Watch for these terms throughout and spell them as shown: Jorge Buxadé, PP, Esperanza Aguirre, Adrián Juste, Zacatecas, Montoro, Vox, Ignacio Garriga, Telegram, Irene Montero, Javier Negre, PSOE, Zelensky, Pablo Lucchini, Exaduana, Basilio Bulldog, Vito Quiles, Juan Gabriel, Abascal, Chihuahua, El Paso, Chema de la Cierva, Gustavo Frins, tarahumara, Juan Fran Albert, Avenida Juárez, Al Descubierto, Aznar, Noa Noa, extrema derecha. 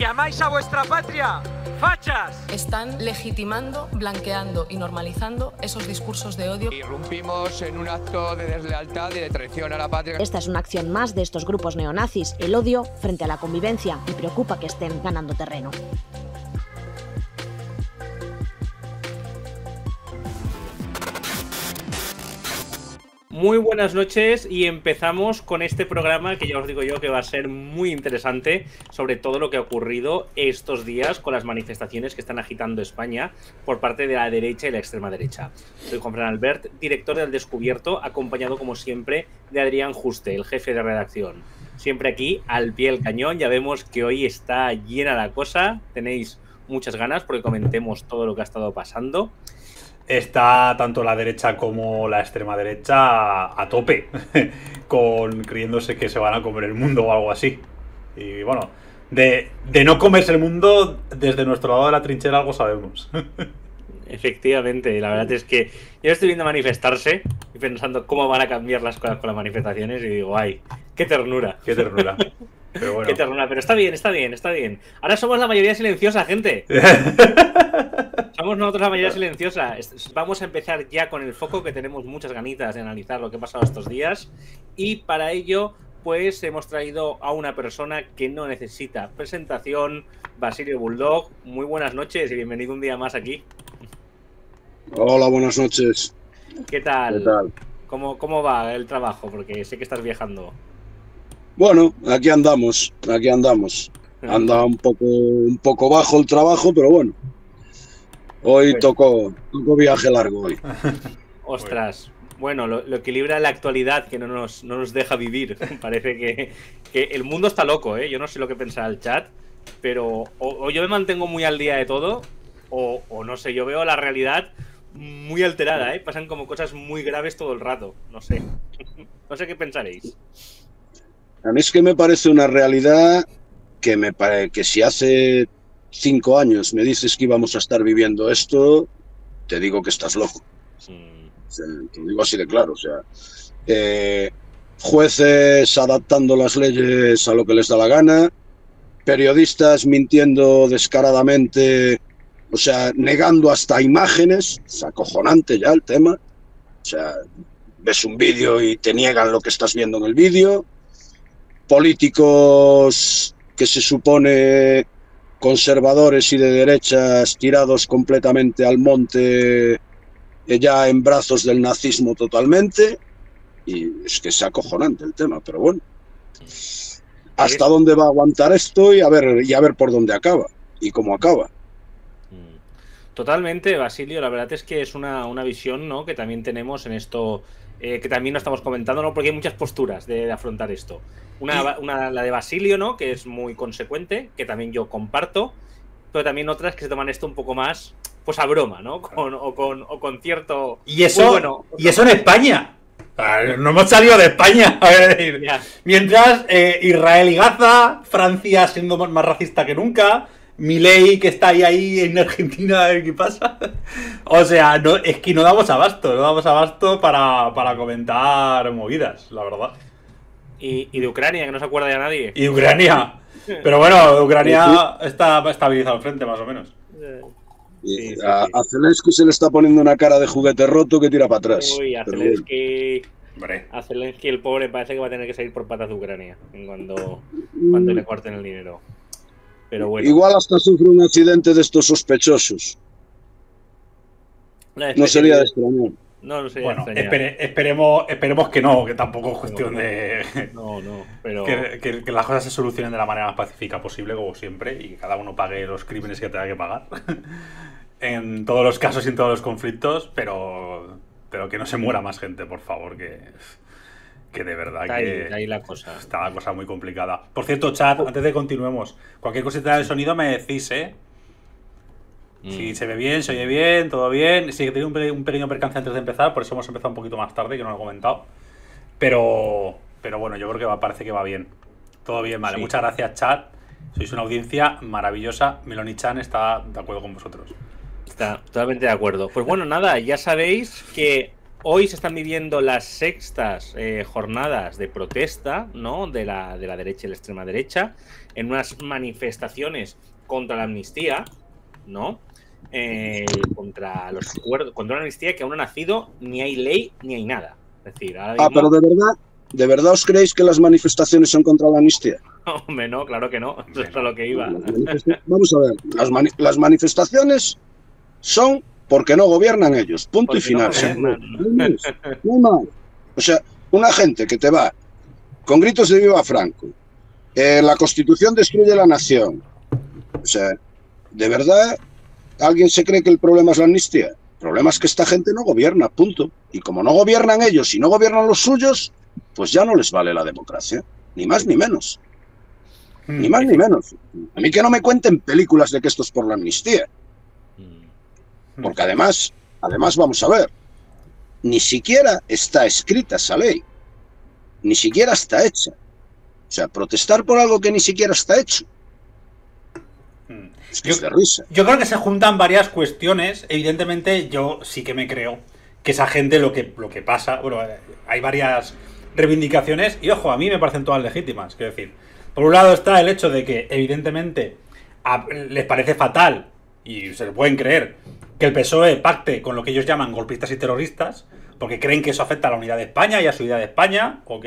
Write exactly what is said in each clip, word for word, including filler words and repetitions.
que amáis a vuestra patria, fachas. Están legitimando, blanqueando y normalizando esos discursos de odio. Irrumpimos en un acto de deslealtad y de traición a la patria. Esta es una acción más de estos grupos neonazis, el odio frente a la convivencia, y preocupa que estén ganando terreno. Muy buenas noches y empezamos con este programa que ya os digo yo que va a ser muy interesante sobre todo lo que ha ocurrido estos días con las manifestaciones que están agitando España por parte de la derecha y la extrema derecha. Soy Juan Fran Albert, director de Al Descubierto, acompañado como siempre de Adrián Juste, el jefe de redacción. Siempre aquí, al pie del cañón, ya vemos que hoy está llena la cosa, tenéis muchas ganas porque comentemos todo lo que ha estado pasando. Está tanto la derecha como la extrema derecha a tope, con creyéndose que se van a comer el mundo o algo así. Y bueno, de, de no comerse el mundo, desde nuestro lado de la trinchera algo sabemos. Efectivamente, la verdad es que yo estoy viendo manifestarse y pensando cómo van a cambiar las cosas con las manifestaciones y digo, ay, qué ternura. Qué ternura. Pero bueno. Qué ternura, pero está bien, está bien, está bien. Ahora somos la mayoría silenciosa, gente. Somos nosotros la mayoría silenciosa. Vamos a empezar ya con el foco, que tenemos muchas ganitas de analizar lo que ha pasado estos días. Y para ello, pues hemos traído a una persona que no necesita presentación, Basilio Bulldog. Muy buenas noches y bienvenido un día más aquí. Hola, buenas noches. ¿Qué tal? ¿Qué tal? ¿Cómo, cómo va el trabajo? Porque sé que estás viajando. Bueno, aquí andamos, aquí andamos. Anda un poco, un poco bajo el trabajo, pero bueno. Hoy tocó, tocó viaje largo hoy. Ostras, bueno, lo, lo equilibra la actualidad que no nos, no nos deja vivir. Parece que, que el mundo está loco, ¿eh? Yo no sé lo que pensará el chat, pero o, o yo me mantengo muy al día de todo, o, o no sé, yo veo la realidad muy alterada, ¿eh? Pasan como cosas muy graves todo el rato, no sé. No sé qué pensaréis. A mí es que me parece una realidad que, me pare... que si hace cinco años me dices que íbamos a estar viviendo esto, te digo que estás loco. Sí. O sea, te lo digo así de claro. O sea, eh, jueces adaptando las leyes a lo que les da la gana, periodistas mintiendo descaradamente, o sea, negando hasta imágenes. Es acojonante ya el tema. O sea, ves un vídeo y te niegan lo que estás viendo en el vídeo. Políticos que se supone conservadores y de derechas tirados completamente al monte, ya en brazos del nazismo totalmente, y es que es acojonante el tema, pero bueno, hasta dónde va a aguantar esto y a ver, y a ver por dónde acaba y cómo acaba. Totalmente, Basilio, la verdad es que es una, una visión, ¿no?, que también tenemos en esto. Eh, que también lo estamos comentando, ¿no? Porque hay muchas posturas de, de afrontar esto. Una, una, la de Basilio, ¿no? Que es muy consecuente, que también yo comparto, pero también otras que se toman esto un poco más, pues a broma, ¿no? Con, o, con, o con cierto... ¿Y eso, pues bueno, ¿y eso en España? No hemos salido de España, a ver, mientras eh, Israel y Gaza, Francia siendo más racista que nunca... Milei, que está ahí, ahí en Argentina, a ver qué pasa. O sea, no, es que no damos abasto, no damos abasto para, para comentar movidas, la verdad. Y, y de Ucrania, que no se acuerda de nadie. Y de Ucrania. Pero bueno, Ucrania está estabilizado al frente, más o menos. Sí, sí, sí. A, a Zelensky se le está poniendo una cara de juguete roto que tira para atrás. Uy, a Zelensky... Hombre. A Zelensky, el pobre, parece que va a tener que salir por patas de Ucrania cuando, cuando le corten el dinero. Pero bueno. Igual hasta sufre un accidente de estos sospechosos. No sería de extrañar. No, no sería bueno, de extrañar. Espere, esperemos, esperemos que no, que tampoco es cuestión no, no, de... No, no, pero... Que, que, que las cosas se solucionen de la manera más pacífica posible, como siempre, y que cada uno pague los crímenes que tenga que pagar. En todos los casos y en todos los conflictos, pero, pero que no se muera más gente, por favor, que... Que de verdad está ahí, que está ahí la cosa. Está la cosa muy complicada. Por cierto, chat, antes de continuemos, cualquier cosita del sonido me decís, ¿eh? Mm. Si se ve bien, se oye bien, todo bien. Sí, que tenía un pequeño percance antes de empezar, por eso hemos empezado un poquito más tarde, que no lo he comentado. Pero, pero bueno, yo creo que va, parece que va bien. Todo bien, vale. Sí. Muchas gracias, chat. Sois una audiencia maravillosa. Meloni-chan está de acuerdo con vosotros. Está totalmente de acuerdo. Pues bueno, nada, ya sabéis que... Hoy se están viviendo las sextas eh, jornadas de protesta, ¿no?, de la, de la derecha y la extrema derecha, en unas manifestaciones contra la amnistía, ¿no? Eh, contra los acuerdos, contra una amnistía que aún no ha nacido, ni hay ley, ni hay nada. Es decir, ahora mismo... Ah, pero de verdad, ¿de verdad os creéis que las manifestaciones son contra la amnistía? Hombre, no, claro que no, eso es a lo que iba. Vamos a ver, las, mani las manifestaciones son... porque no gobiernan ellos, punto y final. O sea, una gente que te va con gritos de viva Franco, eh, la Constitución destruye la nación. O sea, ¿de verdad alguien se cree que el problema es la amnistía? El problema es que esta gente no gobierna, punto. Y como no gobiernan ellos y no gobiernan los suyos, pues ya no les vale la democracia, ni más ni menos. Ni más ni menos. A mí que no me cuenten películas de que esto es por la amnistía. Porque además, además vamos a ver, ni siquiera está escrita esa ley, ni siquiera está hecha. O sea, protestar por algo que ni siquiera está hecho. Es que es de risa. Yo creo que se juntan varias cuestiones. Evidentemente, yo sí que me creo que esa gente lo que, lo que pasa... Bueno, hay varias reivindicaciones y, ojo, a mí me parecen todas legítimas. Quiero decir, por un lado está el hecho de que, evidentemente, a, les parece fatal, y se lo pueden creer, que el P S O E pacte con lo que ellos llaman golpistas y terroristas, porque creen que eso afecta a la unidad de España y a su unidad de España, ok,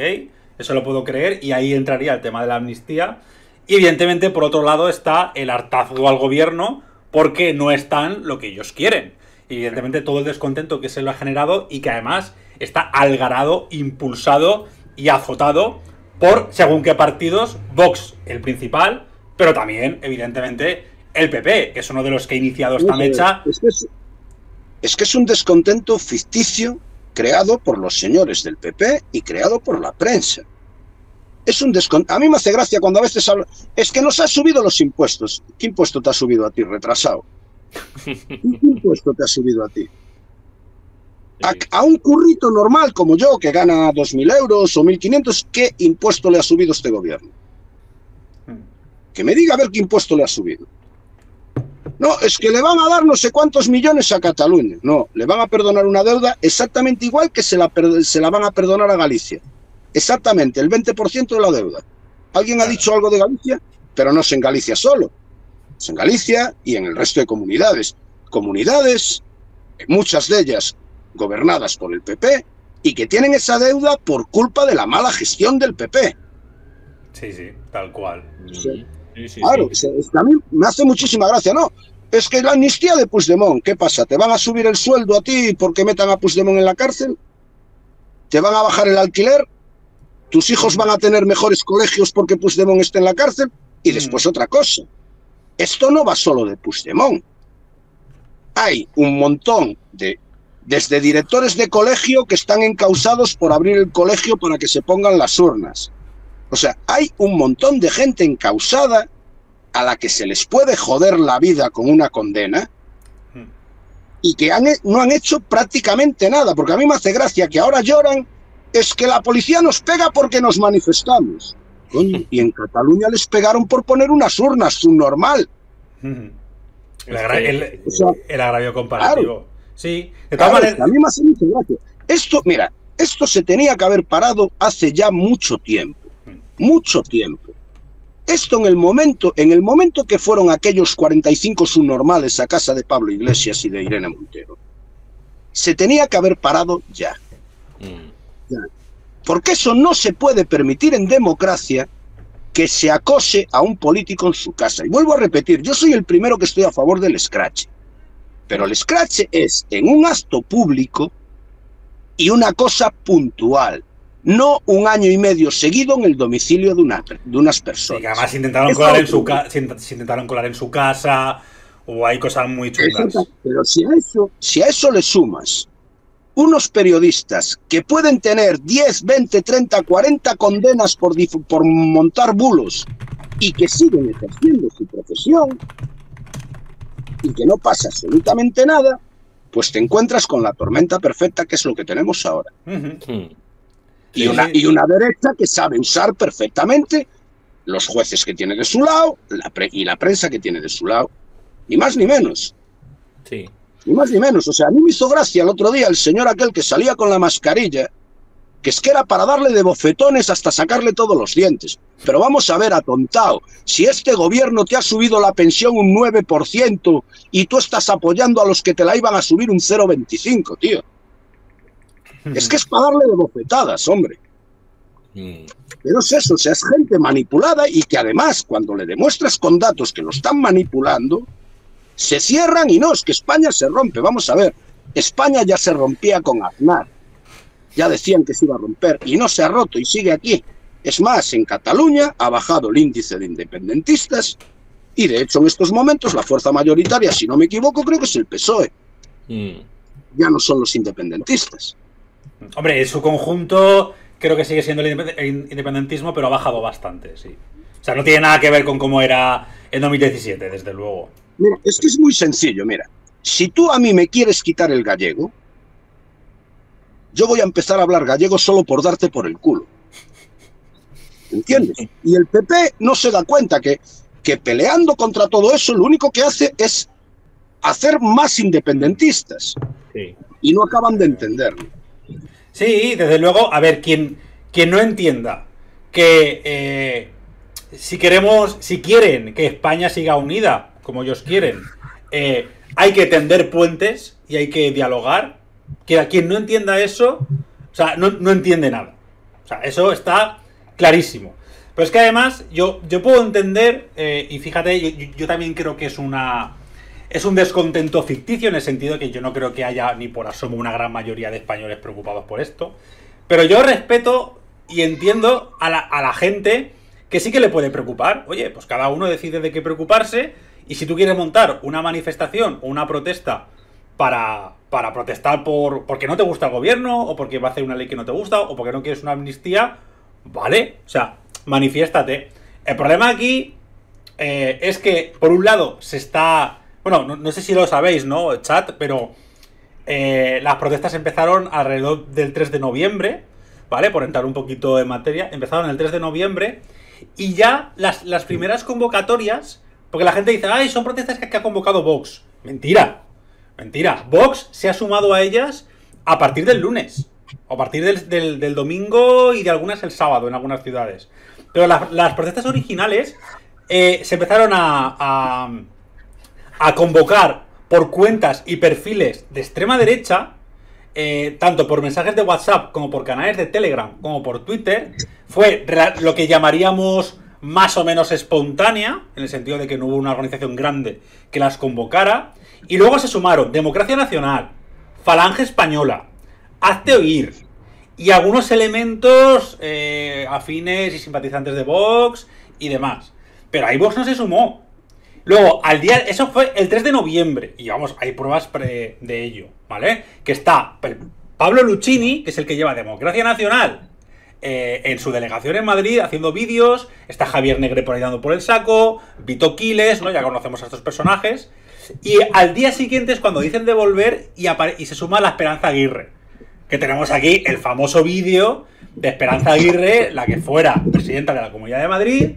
eso lo puedo creer, y ahí entraría el tema de la amnistía. Y evidentemente, por otro lado, está el hartazgo al gobierno, porque no están lo que ellos quieren. Y evidentemente todo el descontento que se lo ha generado y que además está algarado, impulsado y azotado por, según qué partidos, Vox, el principal, pero también, evidentemente, el P P, que es uno de los que ha iniciado esta mecha. Es que es, es que es un descontento ficticio creado por los señores del P P y creado por la prensa. Es un descontento. A mí me hace gracia cuando a veces hablan. Es que nos ha subido los impuestos. ¿Qué impuesto te ha subido a ti, retrasado? ¿Qué impuesto te ha subido a ti? A, a un currito normal como yo, que gana dos mil euros o mil quinientos, ¿qué impuesto le ha subido este gobierno? Que me diga a ver qué impuesto le ha subido. No, es que le van a dar no sé cuántos millones a Cataluña. No, le van a perdonar una deuda exactamente igual que se la, se la van a perdonar a Galicia. Exactamente, el veinte por ciento de la deuda. ¿Alguien ha dicho algo de Galicia? Pero no es en Galicia solo. Es en Galicia y en el resto de comunidades. Comunidades, muchas de ellas gobernadas por el P P, y que tienen esa deuda por culpa de la mala gestión del P P. Sí, sí, tal cual. Sí. Sí, sí, claro, sí. Es que a mí me hace muchísima gracia, ¿no? Es que la amnistía de Puigdemont, ¿qué pasa? ¿Te van a subir el sueldo a ti porque metan a Puigdemont en la cárcel? ¿Te van a bajar el alquiler? ¿Tus hijos van a tener mejores colegios porque Puigdemont esté en la cárcel? Y después mm. otra cosa, esto no va solo de Puigdemont. Hay un montón de, desde directores de colegio que están encausados por abrir el colegio para que se pongan las urnas. O sea, hay un montón de gente encausada a la que se les puede joder la vida con una condena y que han, no han hecho prácticamente nada, porque a mí me hace gracia que ahora lloran, es que la policía nos pega porque nos manifestamos. Coño, y en Cataluña les pegaron por poner unas urnas, subnormal. El, agra el, o sea, el agravio comparativo. Claro, sí, de todas claro, maneras... A mí me hace mucha gracia. Esto, mira, esto se tenía que haber parado hace ya mucho tiempo. Mucho tiempo. Esto en el momento, en el momento que fueron aquellos cuarenta y cinco subnormales a casa de Pablo Iglesias y de Irene Montero, se tenía que haber parado ya. ya. Porque eso no se puede permitir en democracia, que se acose a un político en su casa. Y vuelvo a repetir, yo soy el primero que estoy a favor del escrache. Pero el escrache es en un acto público y una cosa puntual. No un año y medio seguido en el domicilio de, una, de unas personas. Sí, que además se intentaron, colar en su ca se intentaron colar en su casa, o hay cosas muy chungas. Pero si a, eso, si a eso le sumas unos periodistas que pueden tener diez, veinte, treinta, cuarenta condenas por, por montar bulos y que siguen ejerciendo su profesión y que no pasa absolutamente nada, pues te encuentras con la tormenta perfecta, que es lo que tenemos ahora. Sí. Y una, y una derecha que sabe usar perfectamente los jueces que tiene de su lado la pre y la prensa que tiene de su lado, ni más ni menos. Sí. Ni más ni menos. O sea, a mí me hizo gracia el otro día el señor aquel que salía con la mascarilla, que es que era para darle de bofetones hasta sacarle todos los dientes. Pero vamos a ver, atontado, si este gobierno te ha subido la pensión un nueve por ciento y tú estás apoyando a los que te la iban a subir un cero coma veinticinco, tío. Es que es para darle de bofetadas, hombre. Pero es eso, o sea, es gente manipulada y que además, cuando le demuestras con datos que lo están manipulando, se cierran y no, es que España se rompe. Vamos a ver, España ya se rompía con Aznar. Ya decían que se iba a romper y no se ha roto y sigue aquí. Es más, en Cataluña ha bajado el índice de independentistas y de hecho en estos momentos la fuerza mayoritaria, si no me equivoco, creo que es el P S O E. Mm. Ya no son los independentistas. Hombre, en su conjunto creo que sigue siendo el independentismo, pero ha bajado bastante, sí. O sea, no tiene nada que ver con cómo era en dos mil diecisiete, desde luego. Mira, es que es muy sencillo, mira. Si tú a mí me quieres quitar el gallego, yo voy a empezar a hablar gallego solo por darte por el culo. ¿Entiendes? Y el P P no se da cuenta que, que peleando contra todo eso, lo único que hace es hacer más independentistas. Sí. Y no acaban de entenderlo. Sí, desde luego, a ver, quien, quien no entienda que eh, si queremos, si quieren que España siga unida, como ellos quieren, eh, hay que tender puentes y hay que dialogar. Que a quien no entienda eso, o sea, no, no entiende nada. O sea, eso está clarísimo. Pero es que además, yo, yo puedo entender, eh, y fíjate, yo, yo también creo que es una es un descontento ficticio, en el sentido que yo no creo que haya ni por asomo una gran mayoría de españoles preocupados por esto. Pero yo respeto y entiendo a la, a la gente que sí que le puede preocupar. Oye, pues cada uno decide de qué preocuparse, y si tú quieres montar una manifestación o una protesta para... para protestar por porque no te gusta el gobierno, o porque va a hacer una ley que no te gusta, o porque no quieres una amnistía, ¿vale? O sea, manifiéstate. El problema aquí eh, es que, por un lado, se está... Bueno, no, no sé si lo sabéis, ¿no, chat? Pero eh, las protestas empezaron alrededor del tres de noviembre, ¿vale? Por entrar un poquito en materia, empezaron el tres de noviembre, y ya las, las primeras convocatorias... Porque la gente dice, ay, son protestas que, que ha convocado Vox. Mentira. Mentira, Vox se ha sumado a ellas a partir del lunes, a partir del, del, del domingo y de algunas el sábado en algunas ciudades. Pero las, las protestas originales eh, se empezaron a, a, a convocar por cuentas y perfiles de extrema derecha, eh, tanto por mensajes de WhatsApp como por canales de Telegram, como por Twitter. Fue lo que llamaríamos más o menos espontánea, en el sentido de que no hubo una organización grande que las convocara. Y luego se sumaron Democracia Nacional, Falange Española, Hazte Oír, y algunos elementos eh, afines y simpatizantes de Vox y demás. Pero ahí Vox no se sumó. Luego, al día... Eso fue el tres de noviembre. Y vamos, hay pruebas pre de ello, ¿vale? Que está Pablo Lucchini, que es el que lleva Democracia Nacional, eh, en su delegación en Madrid, haciendo vídeos. Está Javier Negre por ahí dando por el saco. Vito Quiles, ¿no? Ya conocemos a estos personajes. Y al día siguiente es cuando dicen de volver y, y se suma la Esperanza Aguirre. Que tenemos aquí el famoso vídeo de Esperanza Aguirre, la que fuera presidenta de la Comunidad de Madrid,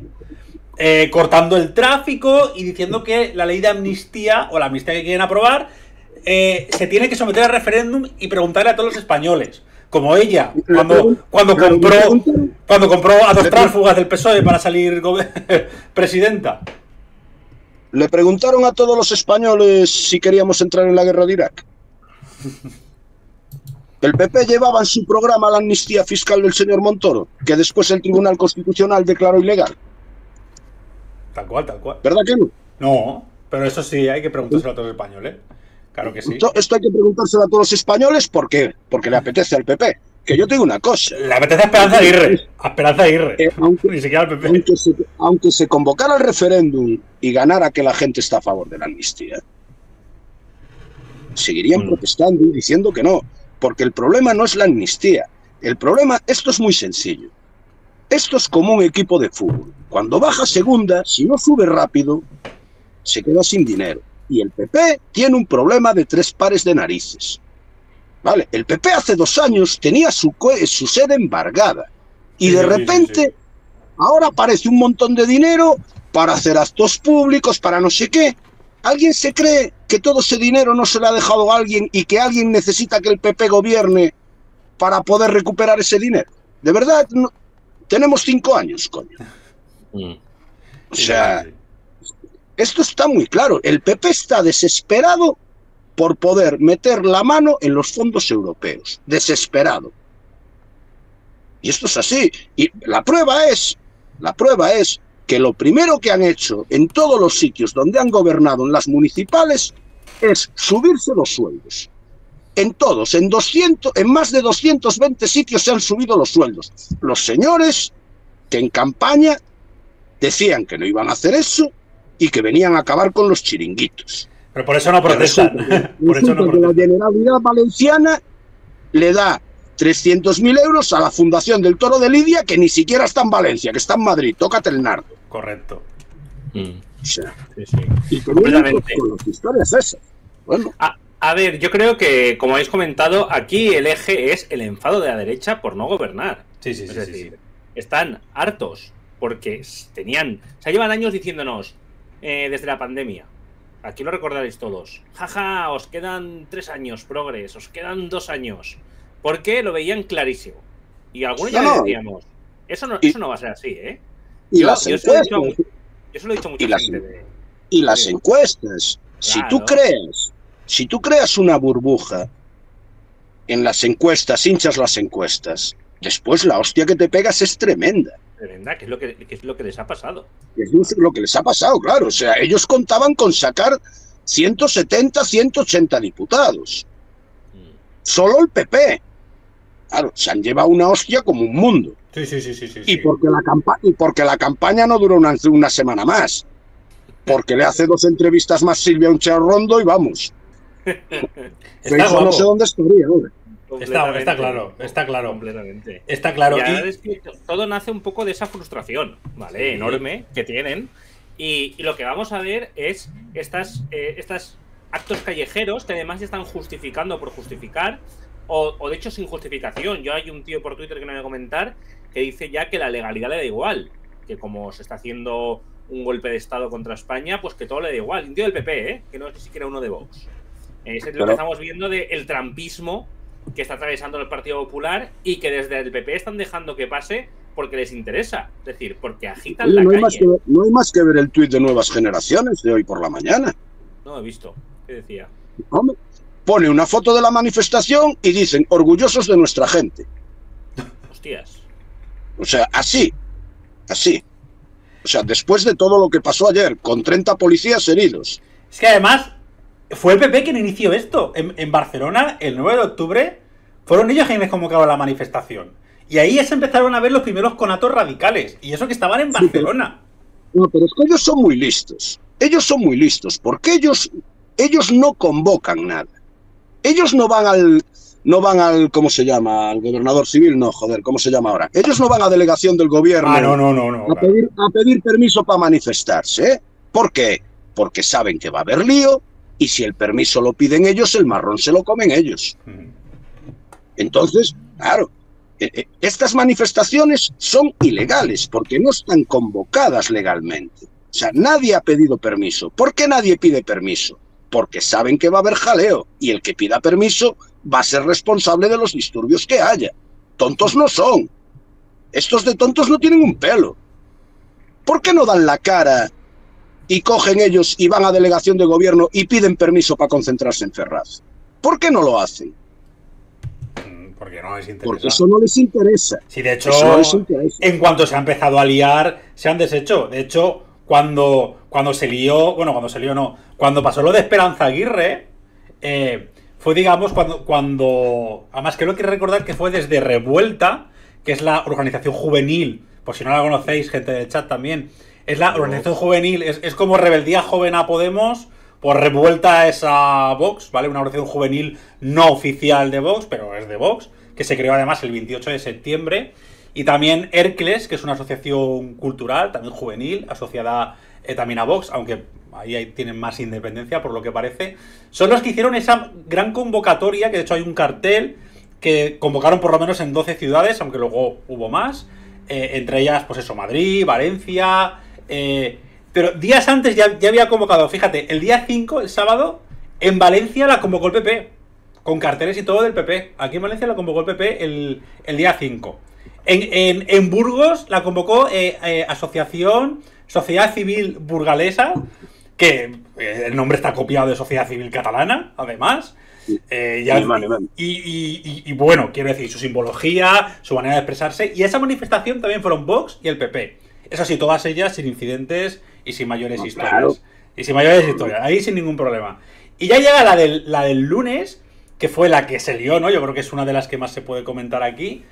eh, cortando el tráfico y diciendo que la ley de amnistía, o la amnistía que quieren aprobar, eh, se tiene que someter a referéndum y preguntarle a todos los españoles. Como ella, cuando, cuando, compró, cuando compró a dos tránsfugas del P S O E para salir presidenta. Le preguntaron a todos los españoles si queríamos entrar en la guerra de Irak. El P P llevaba en su programa la amnistía fiscal del señor Montoro, que después el Tribunal Constitucional declaró ilegal. Tal cual, tal cual. ¿Verdad que no? No, pero eso sí, hay que preguntárselo a todos los españoles. Claro que sí. Esto, esto hay que preguntárselo a todos los españoles, ¿por qué? Porque le apetece al P P. Que yo te digo una cosa. Le apetece a Esperanza Aguirre. A Esperanza Aguirre. Eh, aunque, Ni siquiera al P P. Aunque se, aunque se convocara el referéndum y ganara que la gente está a favor de la amnistía, seguirían mm. protestando y diciendo que no. Porque el problema no es la amnistía. El problema, esto es muy sencillo. Esto es como un equipo de fútbol. Cuando baja segunda, si no sube rápido, se queda sin dinero. Y el P P tiene un problema de tres pares de narices. Vale, el P P hace dos años tenía su, su sede embargada y de repente sí, sí, sí. ahora aparece un montón de dinero para hacer actos públicos, para no sé qué. ¿Alguien se cree que todo ese dinero no se le ha dejado a alguien y que alguien necesita que el P P gobierne para poder recuperar ese dinero? De verdad, no, tenemos cinco años, coño. O sea, esto está muy claro. El P P está desesperado por poder meter la mano en los fondos europeos. Desesperado. Y esto es así. Y la prueba es, la prueba es que lo primero que han hecho en todos los sitios donde han gobernado en las municipales es subirse los sueldos. En todos, en, doscientos, en más de doscientos veinte sitios se han subido los sueldos. Los señores que en campaña decían que no iban a hacer eso y que venían a acabar con los chiringuitos. Pero por eso no protestan. Por eso no protestan. La Generalidad Valenciana le da trescientos mil euros a la Fundación del Toro de Lidia, que ni siquiera está en Valencia, que está en Madrid. Tócate el nardo. Correcto. Mm. O sea, sí, sí. Y con las historias esas. Bueno. Ah, a ver, yo creo que, como habéis comentado, aquí el eje es el enfado de la derecha por no gobernar. Sí, sí, es sí, decir, sí, sí. Están hartos porque tenían... O sea, llevan años diciéndonos eh, desde la pandemia. Aquí lo recordaréis todos. Jaja, ja, os quedan tres años, progres, os quedan dos años. Porque lo veían clarísimo. Y algunos no, ya les decíamos, eso no, y, eso no va a ser así, ¿eh? Y yo, las yo encuestas. Eso lo he dicho, eso lo he dicho mucha y las, gente de, y las de, encuestas. Si claro. tú creas, si tú creas una burbuja en las encuestas, hinchas las encuestas, después la hostia que te pegas es tremenda. Tremenda, que es lo que, que es lo que les ha pasado. Es lo que les ha pasado, claro. O sea, ellos contaban con sacar ciento setenta, ciento ochenta diputados. Solo el P P. Claro, se han llevado una hostia como un mundo. Sí, sí, sí, sí, sí. Y porque la, campa y porque la campaña no duró una, una semana más. Porque le hace dos entrevistas más Silvia Unchar Rondo y vamos. Está no sé dónde estaría, ¿no? Está, está claro, está claro. Completamente. Está claro. Ya y... es que todo nace un poco de esa frustración, ¿vale? Sí. Enorme que tienen. Y, y lo que vamos a ver es estas... Eh, estas actos callejeros que además ya están justificando por justificar, o, o de hecho sin justificación. Yo hay un tío por Twitter que no voy a comentar, que dice ya que la legalidad le da igual, que como se está haciendo un golpe de estado contra España, pues que todo le da igual. Un tío del P P, ¿eh? Que no es ni siquiera uno de Vox. Es lo Pero... que estamos viendo del trampismo que está atravesando el Partido Popular y que desde el P P están dejando que pase porque les interesa, es decir, porque agitan Oye, no la calle. Más que, no hay más que ver el tuit de Nuevas Generaciones de hoy por la mañana. No he visto. ¿Qué decía? Hombre, pone una foto de la manifestación y dicen, orgullosos de nuestra gente. Hostias. O sea, así, así. O sea, después de todo lo que pasó ayer, con treinta policías heridos. Es que además, fue el P P quien inició esto. En, en Barcelona, el nueve de octubre, fueron ellos quienes convocaron la manifestación. Y ahí se empezaron a ver los primeros conatos radicales. Y eso que estaban en Barcelona. Sí, pero, no, pero es que ellos son muy listos. Ellos son muy listos, porque ellos... Ellos no convocan nada. Ellos no van al... No van al... ¿Cómo se llama? Al gobernador civil. No, joder, ¿cómo se llama ahora? Ellos no van a delegación del gobierno ah, no, no, no, no, a, pedir, a pedir permiso para manifestarse, ¿eh? ¿Por qué? Porque saben que va a haber lío y si el permiso lo piden ellos, el marrón se lo comen ellos. Entonces, claro, estas manifestaciones son ilegales porque no están convocadas legalmente. O sea, nadie ha pedido permiso. ¿Por qué nadie pide permiso? Porque saben que va a haber jaleo y el que pida permiso va a ser responsable de los disturbios que haya. Tontos no son. Estos de tontos no tienen un pelo. ¿Por qué no dan la cara y cogen ellos y van a delegación de gobierno y piden permiso para concentrarse en Ferraz? ¿Por qué no lo hacen? Porque no les interesa. Porque eso no les interesa. Sí, de hecho, eso no les interesa. En cuanto se ha empezado a liar, se han deshecho. De hecho... Cuando, cuando se lió, bueno, cuando se lió no, cuando pasó lo de Esperanza Aguirre, eh, fue, digamos, cuando, cuando, además creo que recordar que fue desde Revuelta, que es la organización juvenil, por si no la conocéis, gente del chat también, es la organización oh. juvenil, es, es como Rebeldía Joven a Podemos, por Revuelta es a Vox, ¿vale? Una organización juvenil no oficial de Vox, pero es de Vox, que se creó además el veintiocho de septiembre, y también Hércules, que es una asociación cultural, también juvenil, asociada eh, también a Vox, aunque ahí tienen más independencia, por lo que parece. Son los que hicieron esa gran convocatoria, que de hecho hay un cartel, que convocaron por lo menos en doce ciudades, aunque luego hubo más. Eh, entre ellas, pues eso, Madrid, Valencia, eh, Pero días antes ya, ya había convocado, fíjate, el día cinco, el sábado, en Valencia la convocó el P P, con carteles y todo del P P. Aquí en Valencia la convocó el P P el, el día cinco. En, en, en Burgos la convocó eh, eh, Asociación Sociedad Civil Burgalesa, que eh, el nombre está copiado de Sociedad Civil Catalana, además. Eh, ya, y, y, y, y bueno, quiero decir, su simbología, su manera de expresarse. Y esa manifestación también fueron Vox y el P P. Eso sí, todas ellas sin incidentes y sin mayores no, historias. Claro. Y sin mayores historias, ahí sin ningún problema. Y ya llega la del, la del lunes, que fue la que se lió, ¿no? Yo creo que es una de las que más se puede comentar aquí,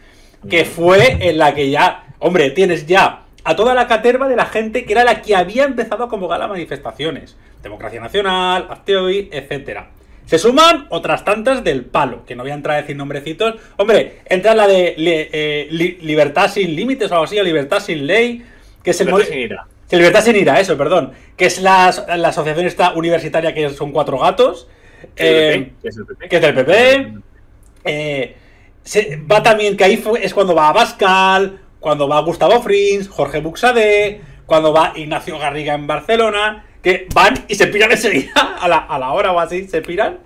que fue en la que ya, hombre, tienes ya a toda la caterva de la gente que era la que había empezado a convocar las manifestaciones. Democracia Nacional, Hazte Oír, etcétera. Se suman otras tantas del palo, que no voy a entrar a decir nombrecitos. Hombre, entra la de le, eh, li, libertad sin límites o algo así, o libertad sin ley, que es el libertad sin ira. Sí, libertad sin ira, eso, perdón. Que es la, la asociación esta universitaria que son cuatro gatos. Eh, que es del P P. Que es del P P. Eh, se, va también, que ahí fue, es cuando va Abascal, cuando va Gustavo Frins, Jorge Buxadé, cuando va Ignacio Garriga en Barcelona, que van y se piran enseguida, a la, a la hora o así, se piran.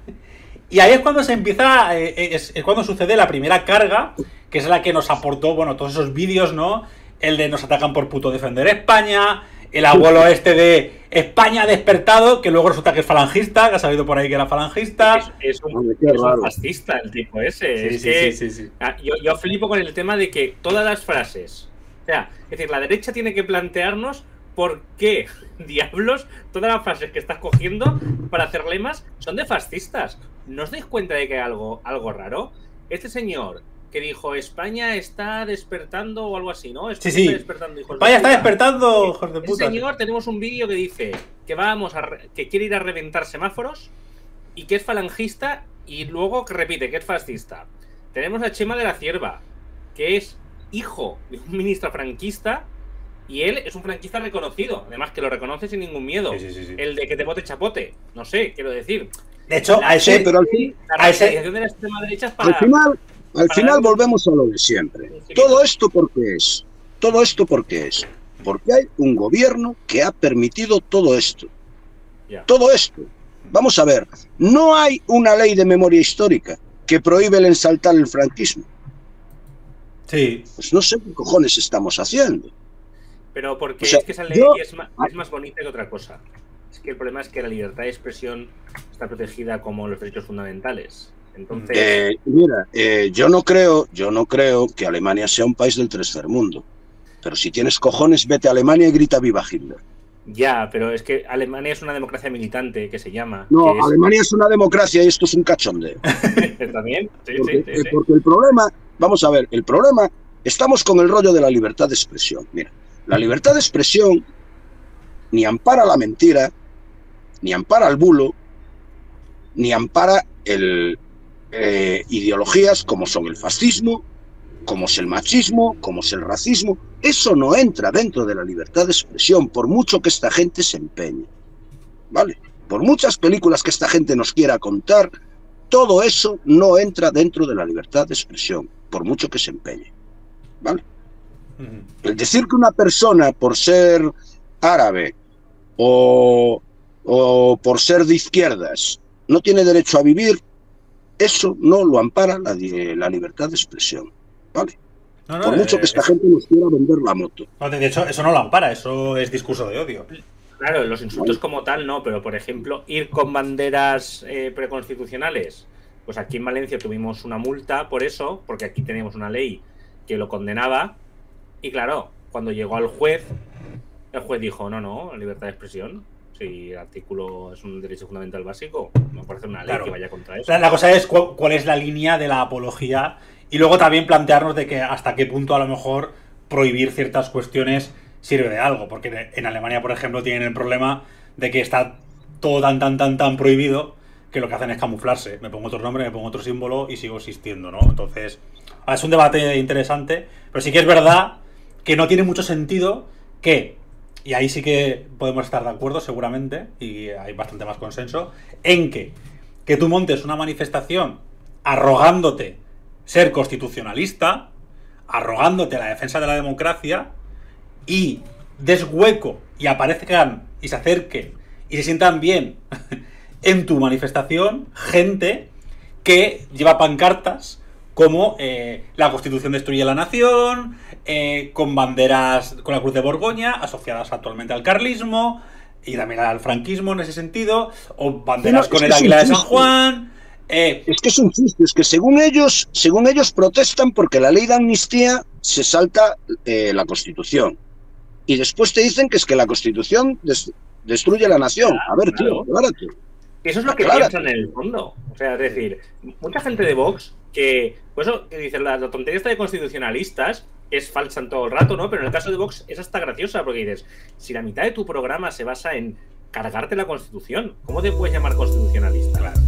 Y ahí es cuando se empieza, eh, es, es cuando sucede la primera carga, que es la que nos aportó, bueno, todos esos vídeos, ¿no? El de nos atacan por puto defender España, el abuelo este de España ha despertado, que luego resulta que es falangista, que ha salido por ahí que era falangista. Es, es, un, es un fascista el tipo ese. Sí, es sí, que, sí, sí, sí. Yo, yo flipo con el tema de que todas las frases, o sea, es decir, la derecha tiene que plantearnos por qué diablos todas las frases que estás cogiendo para hacer lemas son de fascistas. ¿No os dais cuenta de que hay algo, algo raro? Este señor que dijo España está despertando o algo así, ¿no? España sí, sí. está despertando, hijos España de puta. está despertando, hijos de puta. Este señor, tenemos un vídeo que dice que vamos a re que quiere ir a reventar semáforos y que es falangista y luego que repite que es fascista. Tenemos a Chema de la Cierva, que es hijo de un ministro franquista y él es un franquista reconocido, además que lo reconoce sin ningún miedo. Sí, sí, sí, sí. El de que te bote chapote, no sé, quiero decir. De hecho, la, a ese... Pero al fin, la a ese... de la extrema derecha es para... Al final... Al final volvemos a lo de siempre. Todo esto porque es, todo esto porque es, porque hay un gobierno que ha permitido todo esto. Todo esto. Vamos a ver, no hay una ley de memoria histórica que prohíbe el ensaltar el franquismo. Sí. Pues no sé qué cojones estamos haciendo. Pero porque o sea, es que esa ley yo... es, más, es más bonita que otra cosa. Es que el problema es que la libertad de expresión está protegida como los derechos fundamentales. Entonces... Eh, mira, eh, yo no creo, yo no creo que Alemania sea un país del tercer mundo. Pero si tienes cojones, vete a Alemania y grita viva Hitler. Ya, pero es que Alemania es una democracia militante, que se llama. No, es... Alemania es una democracia y esto es un cachondeo. ¿También? Sí, porque, sí, sí, sí. Porque el problema, vamos a ver, el problema, estamos con el rollo de la libertad de expresión. Mira, la libertad de expresión ni ampara la mentira, ni ampara el bulo, ni ampara el... Eh, ideologías como son el fascismo, como es el machismo, como es el racismo. Eso no entra dentro de la libertad de expresión, por mucho que esta gente se empeñe, ¿vale? Por muchas películas que esta gente nos quiera contar, todo eso no entra dentro de la libertad de expresión, por mucho que se empeñe, ¿vale? El decir que una persona por ser árabe o, o por ser de izquierdas no tiene derecho a vivir, eso no lo ampara la, la libertad de expresión, ¿vale? No, no, Por mucho eh, que esta eh, gente nos quiera vender la moto. No, de hecho, eso no lo ampara, eso es discurso de odio. Claro, los insultos ¿Vale? como tal no, pero por ejemplo, ir con banderas eh, preconstitucionales. Pues aquí en Valencia tuvimos una multa por eso, porque aquí tenemos una ley que lo condenaba. Y claro, cuando llegó al juez, el juez dijo, no, no, libertad de expresión. Sí, artículo es un derecho fundamental básico, me parece una ley claro. que vaya contra eso. La, la cosa es cu cuál es la línea de la apología y luego también plantearnos de que hasta qué punto a lo mejor prohibir ciertas cuestiones sirve de algo, porque en Alemania, por ejemplo, tienen el problema de que está todo tan, tan, tan, tan prohibido que lo que hacen es camuflarse. Me pongo otro nombre, me pongo otro símbolo y sigo existiendo, ¿no? Entonces, es un debate interesante, pero sí que es verdad que no tiene mucho sentido que... Y ahí sí que podemos estar de acuerdo, seguramente, y hay bastante más consenso, en que, que tú montes una manifestación arrogándote ser constitucionalista, arrogándote la defensa de la democracia, y des hueco y aparezcan y se acerquen y se sientan bien en tu manifestación gente que lleva pancartas como eh, la Constitución destruye la nación, eh, con banderas con la Cruz de Borgoña, asociadas actualmente al carlismo y también al franquismo en ese sentido, o banderas con el águila de San Juan. Eh, es que es un chiste, es que según ellos, según ellos protestan porque la ley de amnistía se salta eh, la Constitución. Y después te dicen que es que la Constitución des, destruye la nación. Claro, a ver, claro. tío, claro, tío. Eso es lo que claro. piensan en el fondo. O sea, es decir, mucha gente de Vox que, por eso que dicen, la, la tontería esta de constitucionalistas es falsa en todo el rato, ¿no? Pero en el caso de Vox es hasta graciosa, porque dices, si la mitad de tu programa se basa en cargarte la Constitución, ¿cómo te puedes llamar constitucionalista? Claro.